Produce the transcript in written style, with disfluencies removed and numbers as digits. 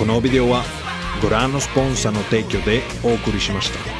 このビデオはご覧のスポンサーの提供でお送りしました。